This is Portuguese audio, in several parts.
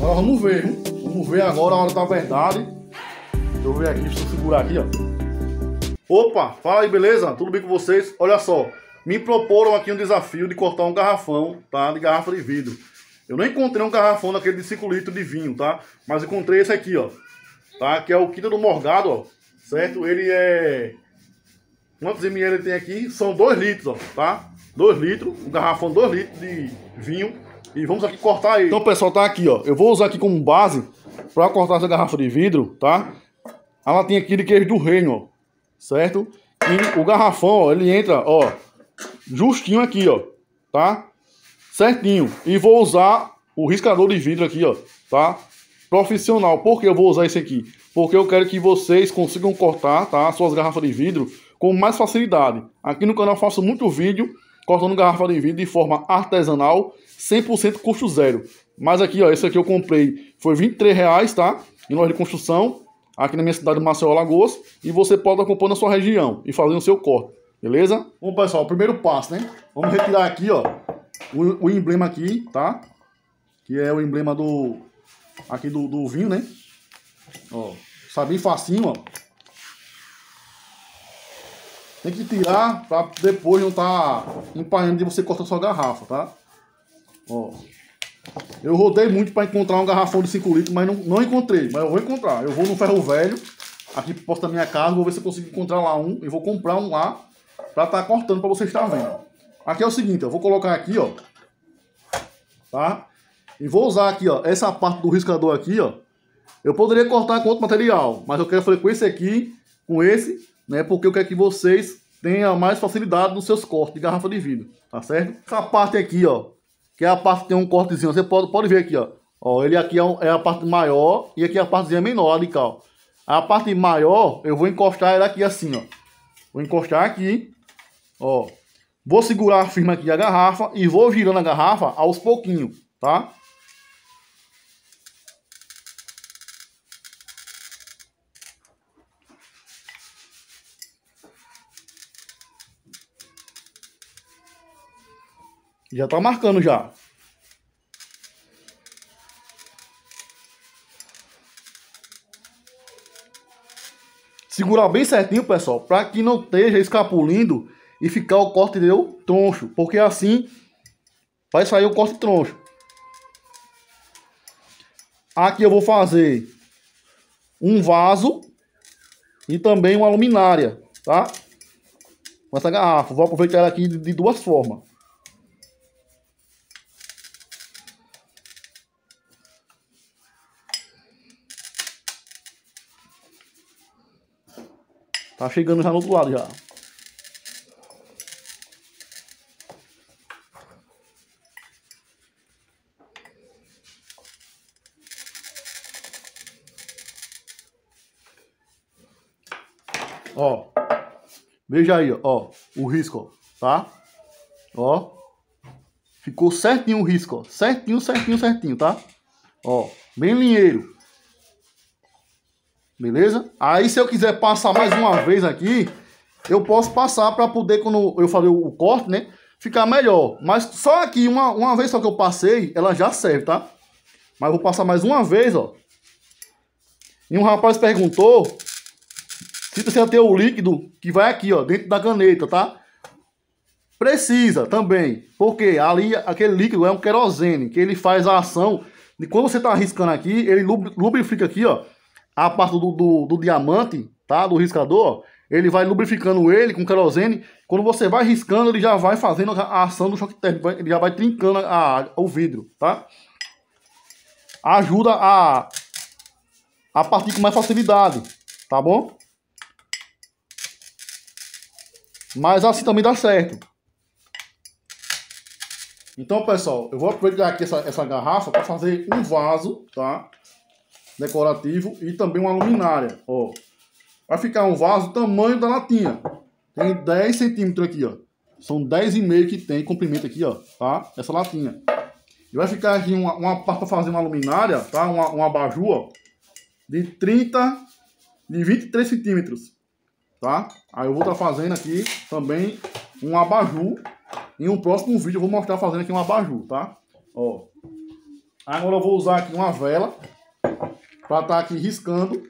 Agora vamos ver, hein? Vamos ver agora a hora da verdade. Deixa eu ver aqui, deixa eu segurar aqui, ó. Opa, fala aí, beleza? Tudo bem com vocês? Olha só, me proporam aqui um desafio de cortar um garrafão, tá? De garrafa de vidro. Eu não encontrei um garrafão daquele de 5 litros de vinho, tá? Mas encontrei esse aqui, ó. Tá? Que é o Quinto do Morgado, ó. Certo? Ele é... Quantos ml ele tem aqui? São 2 litros, ó, tá? 2 litros, um garrafão 2 litros de vinho. E vamos aqui cortar ele. Então, pessoal, tá aqui, ó. Eu vou usar aqui como base pra cortar essa garrafa de vidro, tá? A latinha aqui de queijo do reino, ó. Certo? E o garrafão, ó, ele entra, ó, justinho aqui, ó. Tá? Certinho. E vou usar o riscador de vidro aqui, ó. Tá? Profissional. Por que eu vou usar esse aqui? Porque eu quero que vocês consigam cortar, tá? Suas garrafas de vidro com mais facilidade. Aqui no canal eu faço muito vídeo cortando garrafa de vidro de forma artesanal, 100% custo zero. Mas aqui, ó, esse aqui eu comprei, foi R$23, tá? Em loja de construção, aqui na minha cidade de Maceió, Alagoas. E você pode acompanhar na sua região e fazer o seu corte, beleza? Bom, pessoal, primeiro passo, né? Vamos retirar aqui, ó, o emblema aqui, tá? Que é o emblema do... aqui do vinho, né? Ó, sai bem facinho, ó. Tem que tirar pra depois não tá empanhando de você cortar sua garrafa, tá? Ó. Eu rodei muito pra encontrar um garrafão de 5 litros, mas não encontrei. Mas eu vou encontrar. Eu vou no ferro velho, aqui perto da minha casa, vou ver se eu consigo encontrar lá um. E vou comprar um lá pra tá cortando pra vocês estarem vendo. Aqui é o seguinte, eu vou colocar aqui, ó. Tá? E vou usar aqui, ó, essa parte do riscador aqui, ó. Eu poderia cortar com outro material, mas eu quero fazer com esse aqui, com esse... né, porque eu quero que vocês tenham mais facilidade nos seus cortes de garrafa de vidro, tá certo? Essa parte aqui, ó, que é a parte que tem um cortezinho, você pode ver aqui, ó. Ó, ele aqui é a parte maior e aqui é a partezinha menor, ali cá, ó. A parte maior, eu vou encostar ela aqui assim, ó. Vou encostar aqui, ó. Vou segurar firme aqui a garrafa e vou girando a garrafa aos pouquinhos, tá? Já tá marcando já. Segurar bem certinho, pessoal, para que não esteja escapulindo e ficar o corte deu troncho, porque assim vai sair o corte troncho. Aqui eu vou fazer um vaso e também uma luminária, tá? Com essa garrafa, vou aproveitar ela aqui de duas formas. Tá chegando já no outro lado já. Ó. Veja aí, ó. O risco, ó. Tá? Ó. Ficou certinho o risco, ó. Certinho, certinho, certinho, tá? Ó. Bem linheiro. Beleza? Aí se eu quiser passar mais uma vez aqui, eu posso passar para poder, quando eu falei o corte, né? Ficar melhor. Mas só aqui, uma vez só que eu passei, ela já serve, tá? Mas eu vou passar mais uma vez, ó. E um rapaz perguntou se precisa ter o líquido que vai aqui, ó, dentro da caneta, tá? Precisa também. Porque ali, aquele líquido é um querosene, que ele faz a ação de quando você tá riscando aqui, ele lubrifica aqui, ó. A parte do diamante, tá? Do riscador, ele vai lubrificando ele com querosene. Quando você vai riscando, ele já vai fazendo a ação do choque térmico. Ele já vai trincando o vidro, tá? Ajuda a partir com mais facilidade, tá bom? Mas assim também dá certo. Então, pessoal, eu vou aproveitar aqui essa garrafa para fazer um vaso, tá? Decorativo e também uma luminária, ó. Vai ficar um vaso tamanho da latinha. Tem 10 centímetros aqui, ó. São 10,5 que tem comprimento aqui, ó, tá? Essa latinha. E vai ficar aqui uma parte para fazer uma luminária, tá? Uma abajur, ó. De 23 centímetros, tá? Aí eu vou estar fazendo aqui também um abajur. Em um próximo vídeo eu vou mostrar fazendo aqui um abajur, tá? Ó. Agora eu vou usar aqui uma vela para estar aqui riscando.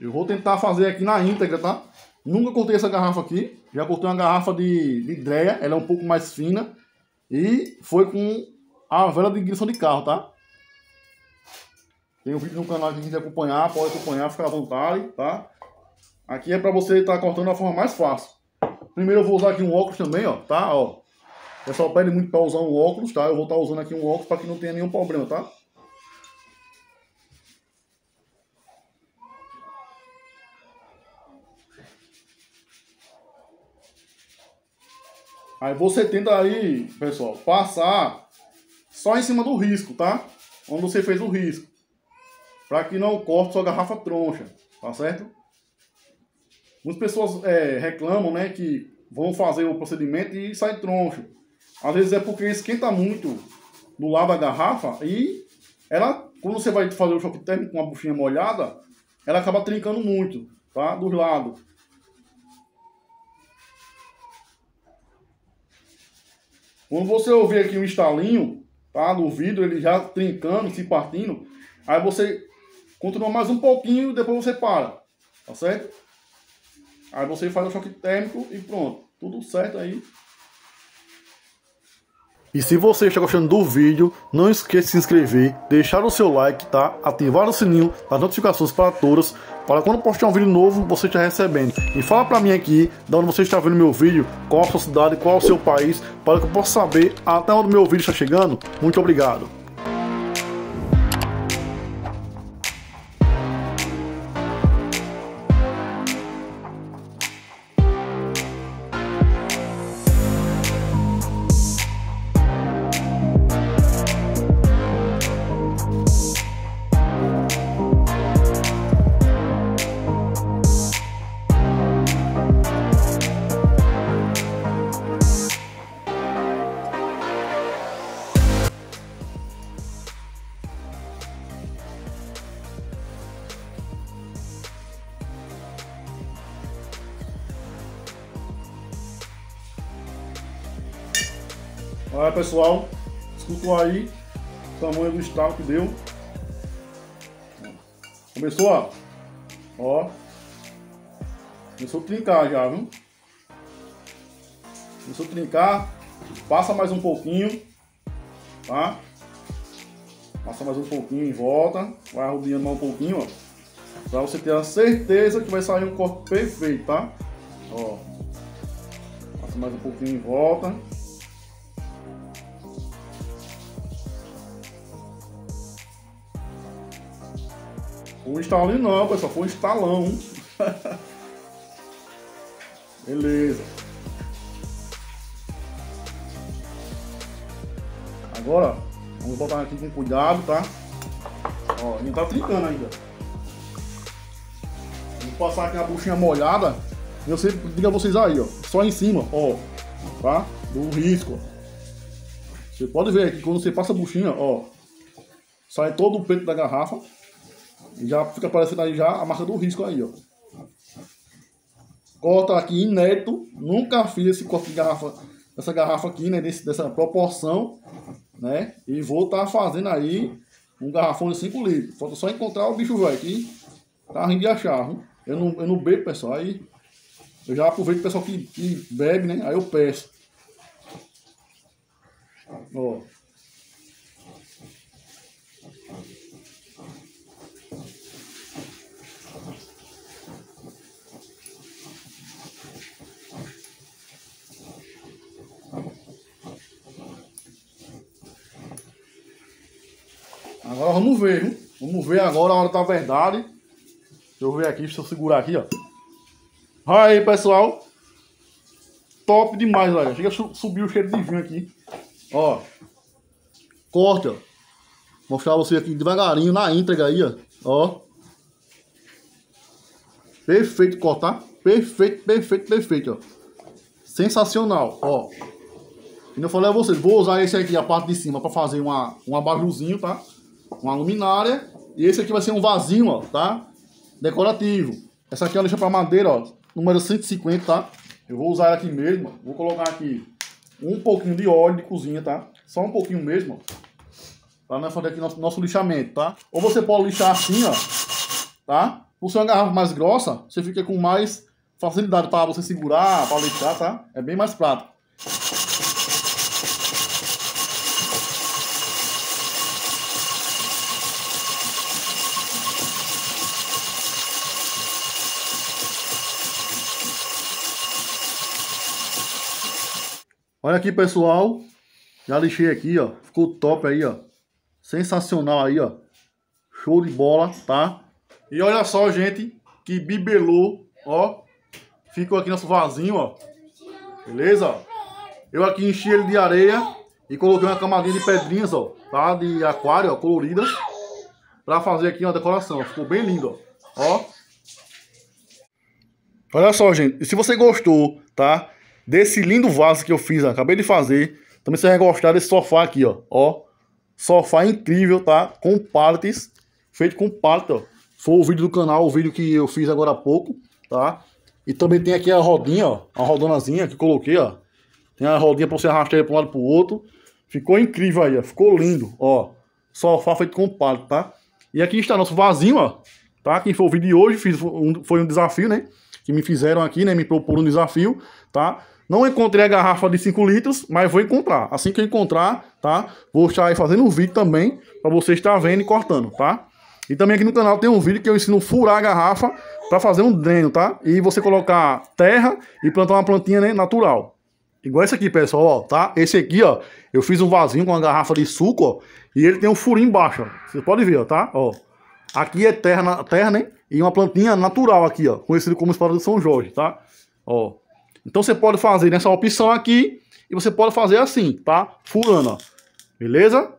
Eu vou tentar fazer aqui na íntegra, tá? Nunca cortei essa garrafa aqui. Já cortei uma garrafa de dreia. Ela é um pouco mais fina. E foi com a vela de ignição de carro, tá? Tem um vídeo no canal que a gente acompanhar. Pode acompanhar, fica à vontade, tá? Aqui é pra você estar cortando da forma mais fácil. Primeiro eu vou usar aqui um óculos também, ó, tá? Ó, o pessoal pede muito pra usar um óculos, tá? Eu vou estar usando aqui um óculos pra que não tenha nenhum problema, tá? Aí você tenta aí, pessoal, passar só em cima do risco, tá? Onde você fez o risco. Pra que não corte sua garrafa troncha, tá certo? Muitas pessoas reclamam, né, que vão fazer o procedimento e sai troncho. Às vezes é porque esquenta muito do lado da garrafa e ela, quando você vai fazer o choque térmico com a buchinha molhada, ela acaba trincando muito, tá? Dos lados. Quando você ouvir aqui um estalinho, tá, do vidro, ele já trincando, se partindo, aí você continua mais um pouquinho e depois você para, tá certo? Aí você faz o choque térmico e pronto, tudo certo aí. E se você está gostando do vídeo, não esqueça de se inscrever, deixar o seu like, tá? Ativar o sininho das notificações para todas, para quando postar um vídeo novo, você está recebendo. E fala para mim aqui, de onde você está vendo meu vídeo, qual a sua cidade, qual o seu país, para que eu possa saber até onde meu vídeo está chegando. Muito obrigado. Olha pessoal, escutou aí o tamanho do estalo que deu. Começou, ó. Começou a trincar já, viu? Começou a trincar. Passa mais um pouquinho, tá? Passa mais um pouquinho em volta. Vai rodeando mais um pouquinho, ó. Pra você ter a certeza que vai sair um corte perfeito, tá? Ó. Passa mais um pouquinho em volta. Foi um estalinho não, pessoal, foi um estalão. Beleza. Agora, vamos botar aqui com cuidado, tá? Ó, ainda tá trincando ainda. Vou passar aqui a buchinha molhada. Eu sempre digo a vocês aí, ó. Só em cima, ó. Tá? Do risco, ó. Você pode ver aqui, quando você passa a buchinha, ó. Sai todo o peito da garrafa. E já fica aparecendo aí já a marca do risco aí, ó. Corta aqui inédito. Nunca fiz esse corte de garrafa, essa garrafa aqui, né? Dessa proporção, né? E vou estar fazendo aí um garrafão de 5 litros. Falta só encontrar o bicho velho aqui. Tá rindo de achar, viu? Eu não bebo, pessoal. Aí eu já aproveito o pessoal que bebe, né? Aí eu peço. Ó. Agora vamos ver, hein? Vamos ver agora a hora da verdade. Deixa eu ver aqui, deixa eu segurar aqui, ó. Aí, pessoal. Top demais, olha. Chega a subir o cheiro de vinho aqui. Ó. Corte, ó. Vou mostrar você aqui devagarinho, na íntegra aí, ó. Ó. Perfeito cortar. Perfeito, perfeito, perfeito, ó. Sensacional, ó. E eu falei a vocês, vou usar esse aqui, a parte de cima, pra fazer um abajurzinho, tá? uma luminária. E esse aqui vai ser um vasinho, ó, tá? Decorativo. Essa aqui é uma lixa pra madeira, ó, número 150, tá? Eu vou usar ela aqui mesmo, ó. Vou colocar aqui um pouquinho de óleo de cozinha, tá? Só um pouquinho mesmo, ó. Pra nós fazer aqui nosso lixamento, tá? Ou você pode lixar assim, ó, tá? Por ser uma garrafa mais grossa, você fica com mais facilidade pra você segurar, pra lixar, tá? É bem mais prático. Olha aqui, pessoal, já lixei aqui, ó, ficou top aí, ó, sensacional aí, ó, show de bola, tá? E olha só, gente, que bibelô, ó, ficou aqui nosso vasinho, ó, beleza? Eu aqui enchi ele de areia e coloquei uma camadinha de pedrinhas, ó, tá, de aquário, ó, coloridas, pra fazer aqui uma decoração, ficou bem lindo, ó. Olha só, gente, e se você gostou, tá? Desse lindo vaso que eu fiz, ó, acabei de fazer. Também vocês vão gostar desse sofá aqui, ó. Ó, sofá incrível, tá? Com pallets, feito com pallet, ó. Foi o vídeo do canal, o vídeo que eu fiz agora há pouco, tá? E também tem aqui a rodinha, ó. A rodonazinha que eu coloquei, ó. Tem a rodinha pra você arrastar pra um lado pro outro. Ficou incrível aí, ó. Ficou lindo, ó. Sofá feito com pallet, tá? E aqui está nosso vasinho, ó. Tá? Quem foi o vídeo de hoje, foi um desafio, né? Que me fizeram aqui, né? Me proporam um desafio, tá? Não encontrei a garrafa de 5 litros, mas vou encontrar. Assim que eu encontrar, tá? Vou estar aí fazendo um vídeo também, pra você estar vendo e cortando, tá? E também aqui no canal tem um vídeo que eu ensino a furar a garrafa pra fazer um dreno, tá? E você colocar terra e plantar uma plantinha, né, natural. Igual esse aqui, pessoal, ó, tá? Esse aqui, ó, eu fiz um vasinho com uma garrafa de suco, ó. E ele tem um furinho embaixo, ó. Você pode ver, ó, tá? Ó. Aqui é terra, né? E uma plantinha natural aqui, ó. Conhecido como espada de São Jorge, tá? Ó. Então você pode fazer nessa opção aqui. E você pode fazer assim, tá? Furando, ó. Beleza?